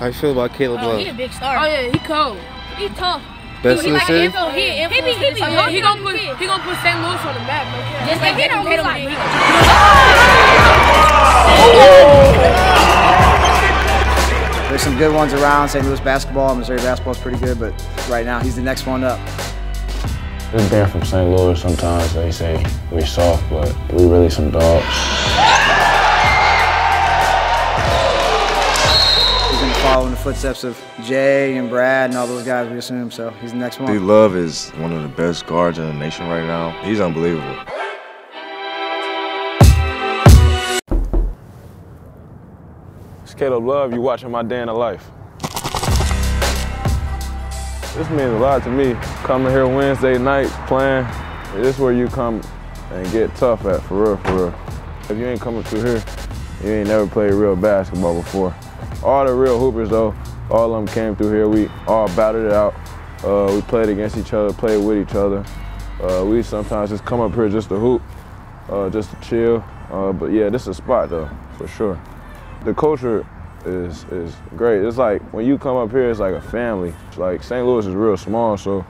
How you feel about Caleb Love? He a big star. Oh yeah, he cold. He tough. Best in the city. He gonna put St. Louis on the map. Right? Just like he don't get like. There's some good ones around. St. Louis basketball, Missouri basketball is pretty good, but right now he's the next one up. Just being from St. Louis, sometimes they say we're soft, but we really some dogs. He's gonna follow in the footsteps of Jay and Brad and all those guys, we assume, so he's the next one. Dude, Love is one of the best guards in the nation right now. He's unbelievable. It's Caleb Love, you watching my day in the life. This means a lot to me. Coming here Wednesday night, playing, this is where you come and get tough at, for real, for real. If you ain't coming through here, you ain't never played real basketball before. All the real hoopers though, all of them came through here, we all battled it out. We played against each other, played with each other. We sometimes just come up here just to hoop, just to chill. But yeah, this is a spot though, for sure. The culture is great. It's like when you come up here, it's like a family. Like St. Louis is real small, so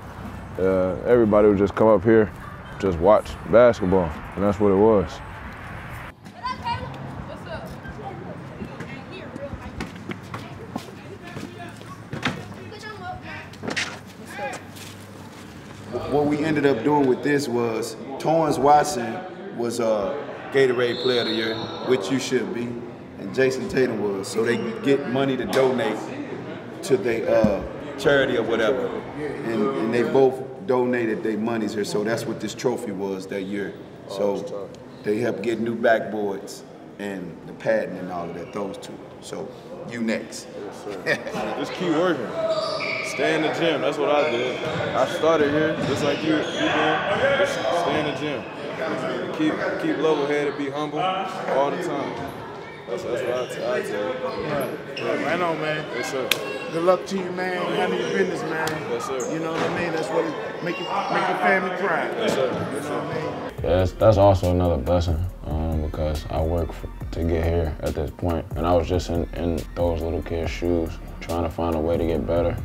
everybody would just come up here, just watch basketball, and that's what it was. What we ended up doing with this was Torrance Watson was Gatorade Player of the Year, which you should be. And Jason Tatum was, so they get money to donate to their charity or whatever. And they both donated their monies here, so that's what this trophy was that year. So they helped get new backboards and the padding and all of that, those two. So you next. Yes, just keep working. Stay in the gym, that's what I did. I started here, just like you did. Just stay in the gym. Keep level-headed, be humble all the time. That's what I tell you. Right on, man. Yes, sir. Good luck to you, man. Handle your business, man. Yes, sir. You know what I mean? That's what it make your family proud. Yes, sir. Yes, sir. Yeah, that's also another blessing because I worked to get here at this point, and I was just in those little kids' shoes, trying to find a way to get better,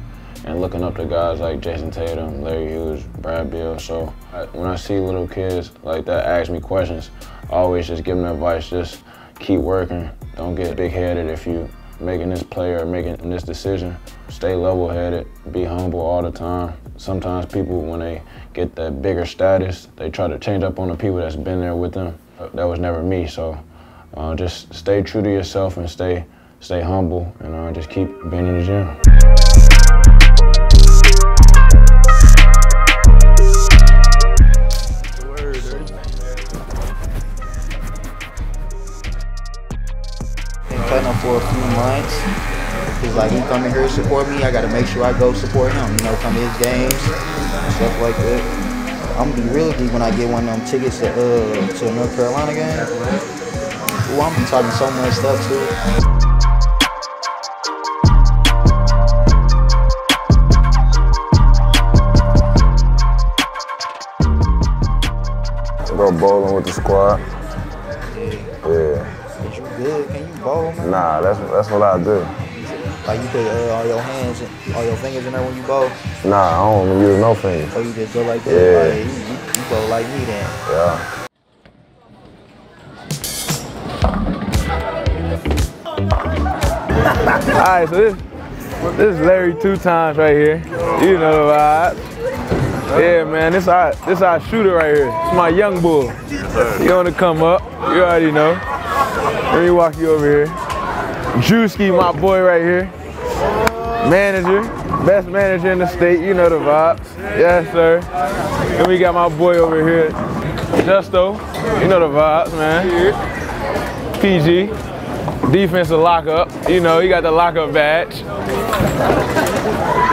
and looking up to guys like Jason Tatum, Larry Hughes, Brad Beal. So when I see little kids like that ask me questions, I always just give them advice. Just keep working. Don't get big-headed if you making this play or making this decision. Stay level-headed. Be humble all the time. Sometimes people, when they get that bigger status, they try to change up on the people that's been there with them. That was never me. So just stay true to yourself and stay humble and just keep being in the gym. For a few months, he's like, you coming here to support me, I gotta make sure I go support him, you know, come to his games, and stuff like that. I'm gonna be real deep when I get one of them tickets to a North Carolina game. Ooh, I'm gonna be talking so much stuff too. Go bowling with the squad. Yeah. You good? Can you bowl, man? Nah, that's what I do. Like you put all your hands, all your fingers in there when you bowl? Nah, I don't use no fingers. So you just go like that? Yeah. Like, you bowl like me then? Yeah. All right, so this is Larry 2 times right here. You know the vibe. Yeah, man, this our shooter right here. It's my young bull. He on the come up. You already know. Let me walk you over here. Drewski, my boy right here. Manager, best manager in the state, you know the vibes. Yes, sir. Then we got my boy over here, Justo, you know the vibes, man. PG, defensive lockup, you know, he got the lockup badge.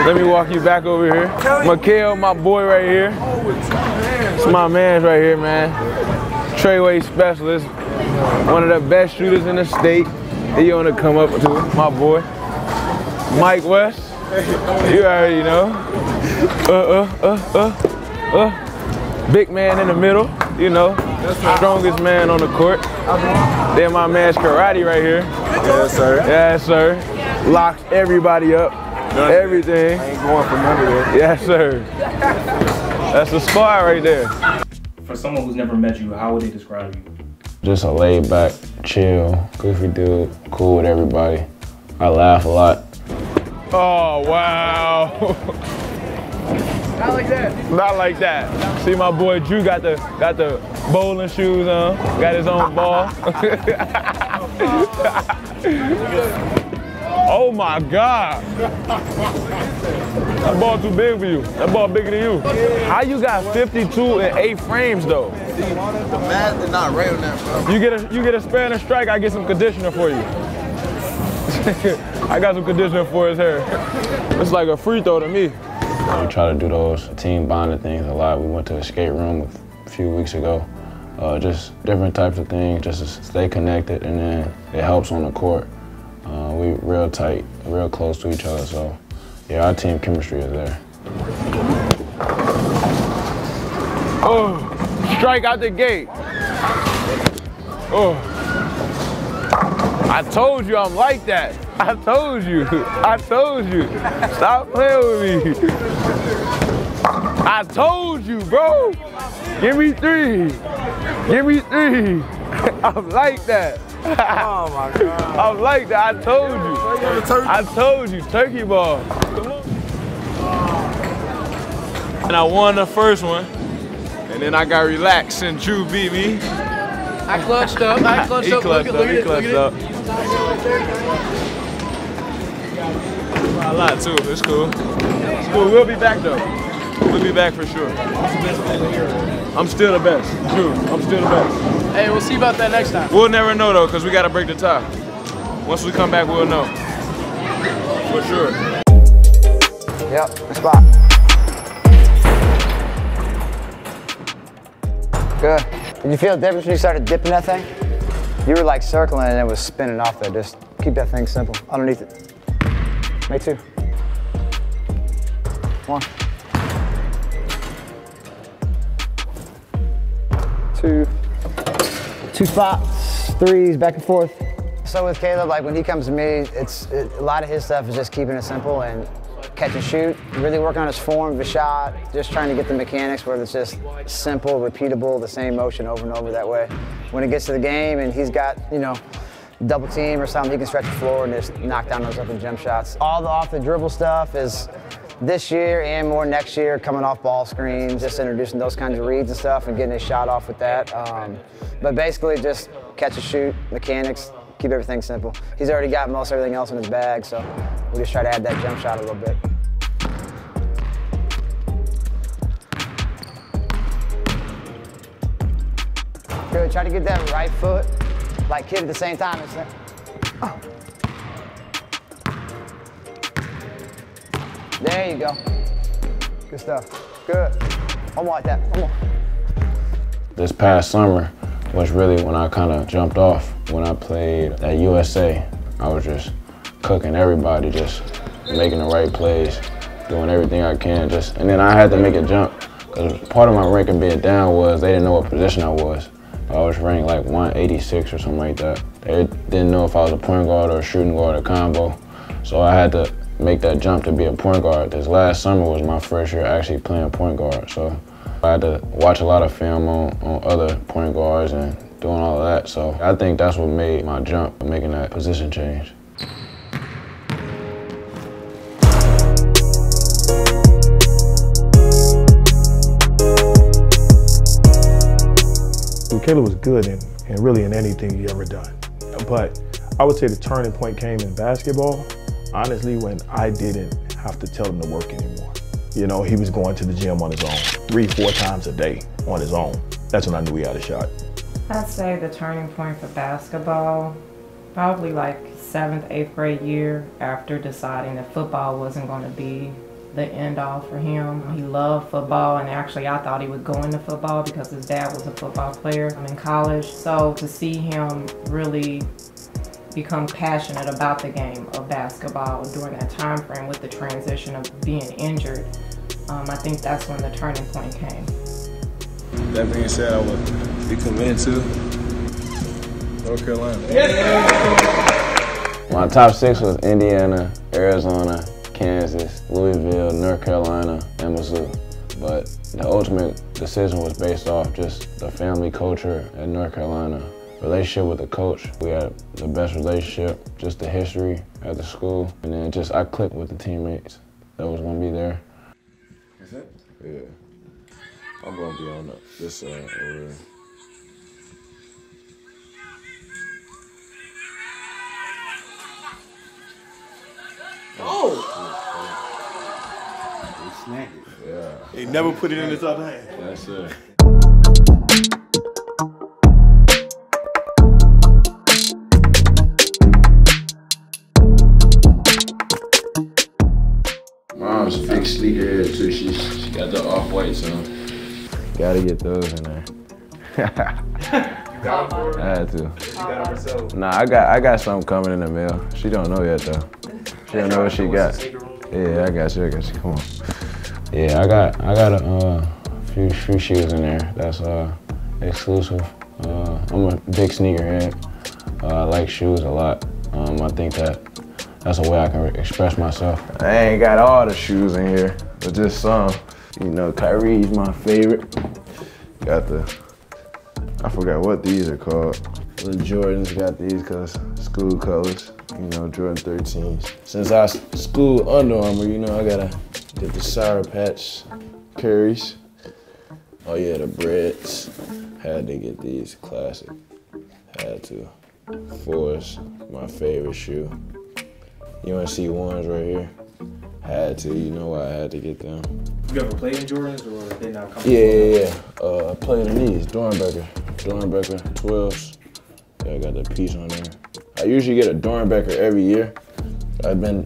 Let me walk you back over here. Mikael, my boy right here. It's my man's right here, man. Treyway specialist. One of the best shooters in the state. He want to come up to my boy. Mike West. You already know. Big man in the middle, you know. strongest man on the court. Then my man's karate right here. Yes, sir. Yes, sir. Locks everybody up. Everything. I ain't going for none of that. Yes, sir. That's the spot right there. For someone who's never met you, how would they describe you? Just a laid back, chill, goofy dude, cool with everybody. I laugh a lot. Oh, wow. Not like that. Not like that. See, my boy Drew got the bowling shoes on, got his own ball. Oh my God. That ball too big for you. That ball bigger than you. How you got 52 in 8 frames though? See, the math is not right on that, bro. You get a spare and a strike, I get some conditioner for you. I got some conditioner for his hair. It's like a free throw to me. We try to do those team bonding things a lot. We went to an escape room a few weeks ago. Just different types of things, just to stay connected, and then it helps on the court. We real tight, real close to each other, so yeah, our team chemistry is there. Oh, strike out the gate. Oh, I told you I'm like that. I told you. I told you. Stop playing with me. I told you, bro. Give me 3. Give me 3. I'm like that. Oh my God. I'm like that. I told you. I told you. Turkey ball. And I won the first one. And then I got relaxed and Drew beat me. I clutched up. I clutched up. He clutched up. A lot too. It's cool. It's cool. We'll be back though. We'll be back for sure. I'm still the best. True. I'm still the best. Hey, we'll see about that next time. We'll never know though, because we got to break the tie. Once we come back, we'll know. For sure. Yep, the spot. Good. Did you feel the difference when you started dipping that thing? You were like circling and it was spinning off there. Just keep that thing simple. Underneath it. Make 2. 1. 2. 2 spots, 3s, back and forth. So with Caleb, like when he comes to me, a lot of his stuff is just keeping it simple and catch and shoot, really working on his form, the shot, just trying to get the mechanics where it's just simple, repeatable, the same motion over and over that way. When it gets to the game and he's got, you know, double team or something, he can stretch the floor and just knock down those open jump shots. All the off the dribble stuff is this year and more next year, coming off ball screens, just introducing those kinds of reads and stuff and getting his shot off with that. But basically just catch and shoot, mechanics, keep everything simple. He's already got most everything else in his bag, so we just try to add that jump shot a little bit. Good, try to get that right foot, like hit at the same time. It's like, oh. There you go. Good stuff, good. One more like that, one more. This past summer, was really when I kind of jumped off. When I played at USA, I was just cooking everybody, just making the right plays, doing everything I can, just, and then I had to make a jump, because part of my ranking being down was they didn't know what position I was. I was ranked like 186 or something like that. They didn't know if I was a point guard or a shooting guard or combo, so I had to make that jump to be a point guard. This last summer was my first year actually playing point guard, so I had to watch a lot of film on other point guards and doing all of that. So I think that's what made my jump, making that position change. Caleb was good in really in anything he ever done. But I would say the turning point came in basketball, honestly, when I didn't have to tell him to work anymore. You know, he was going to the gym on his own, 3, 4 times a day on his own. That's when I knew he had a shot. I'd say the turning point for basketball, probably like 7th, 8th grade year, after deciding that football wasn't going to be the end all for him. He loved football, and actually I thought he would go into football because his dad was a football player in college. So to see him really become passionate about the game of basketball during that time frame with the transition of being injured, I think that's when the turning point came. That being said, I would be committed to North Carolina. Yes. My top six was Indiana, Arizona, Kansas, Louisville, North Carolina, and Mizzou. But the ultimate decision was based off just the family culture at North Carolina. Relationship with the coach, we had the best relationship, just the history at the school, and then just I clicked with the teammates that was gonna be there. Is it? Yeah. I'm gonna be on this side over here. Oh! They snagged it. Yeah. They never put it in his other hand. That's it. Big sneakerhead too. She got the off-white, so gotta get those in there. Got them for her? I had to. She got them herself. Nah, I got something coming in the mail. She don't know yet though. She don't know what she got. Yeah, I got you. Come on. Yeah, I got a few shoes in there. That's exclusive. I'm a big sneakerhead. I like shoes a lot. I think that's a way I can express myself. I ain't got all the shoes in here, but just some. You know, Kyrie's my favorite. Got the, I forgot what these are called. The Jordans, got these because school colors, you know, Jordan 13s. Since I school Under Armour, you know, I gotta get the Sour Patch Curries. Oh yeah, the breads. Had to get these, classic. Had to. Fours, my favorite shoe. UNC ones right here. Had to, you know why I had to get them. You ever played in Jordans or they not coming? Yeah. I played in these, Doernbecher 12s. Yeah, I got the piece on there. I usually get a Doernbecher every year. I've been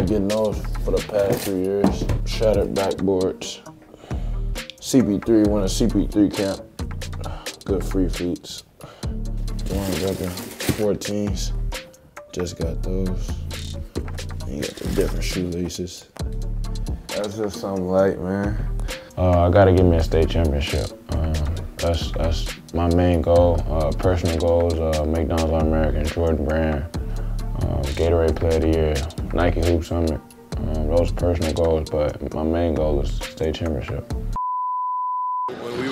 getting those for the past 3 years. Shattered backboards. CP3, won a CP3 camp. Good free feats. Doernbecher 14s. Just got those. You got the different shoelaces. That's just something light, man. I gotta get me a state championship. That's my main goal. Personal goals, McDonald's All-American, Jordan Brand, Gatorade Player of the Year, Nike Hoop Summit. Those are personal goals, but my main goal is state championship. When we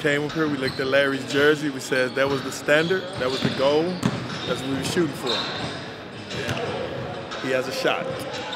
came up here, we looked at Larry's jersey. We said that was the standard, that was the goal. That's what we were shooting for. Yeah. He has a shot.